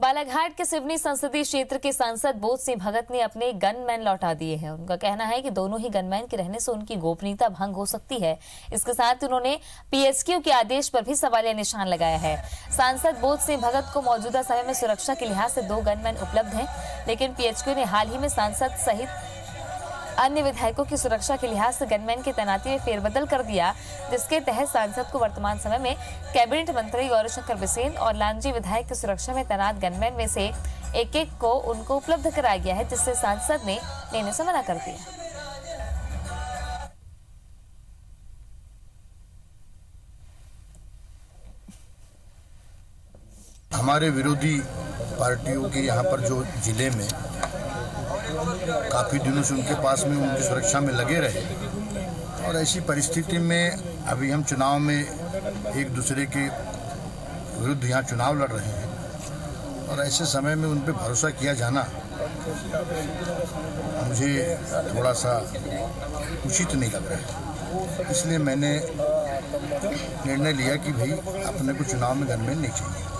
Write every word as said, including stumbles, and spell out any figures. बालाघाट के सिवनी संसदीय क्षेत्र के सांसद बोध सिंह भगत ने अपने गनमैन लौटा दिए हैं। उनका कहना है कि दोनों ही गनमैन के रहने से उनकी गोपनीयता भंग हो सकती है। इसके साथ उन्होंने पीएचक्यू के आदेश पर भी सवालिया निशान लगाया है। सांसद बोध सिंह भगत को मौजूदा समय में सुरक्षा के लिहाज से दो गनमैन उपलब्ध हैं, लेकिन पीएचक्यू ने हाल ही में सांसद सहित अन्य विधायकों की सुरक्षा के लिहाज से गनमैन की तैनाती में फेरबदल कर दिया, जिसके तहत सांसद को वर्तमान समय में कैबिनेट मंत्री गौरी शंकर बिसेन और लांजी विधायक की सुरक्षा में तैनात गनमैन में से एक एक को उनको उपलब्ध कराया गया है, जिससे सांसद ने लेने से मना कर दिया। हमारे विरोधी पार्टियों के यहाँ पर जो जिले में काफ़ी दिनों से उनके पास में उनकी सुरक्षा में लगे रहे, और ऐसी परिस्थिति में अभी हम चुनाव में एक दूसरे के विरुद्ध यहाँ चुनाव लड़ रहे हैं, और ऐसे समय में उन पर भरोसा किया जाना मुझे थोड़ा सा उचित नहीं लग रहा है। इसलिए मैंने निर्णय लिया कि भाई अपने को चुनाव में गनमैन नहीं चाहिए।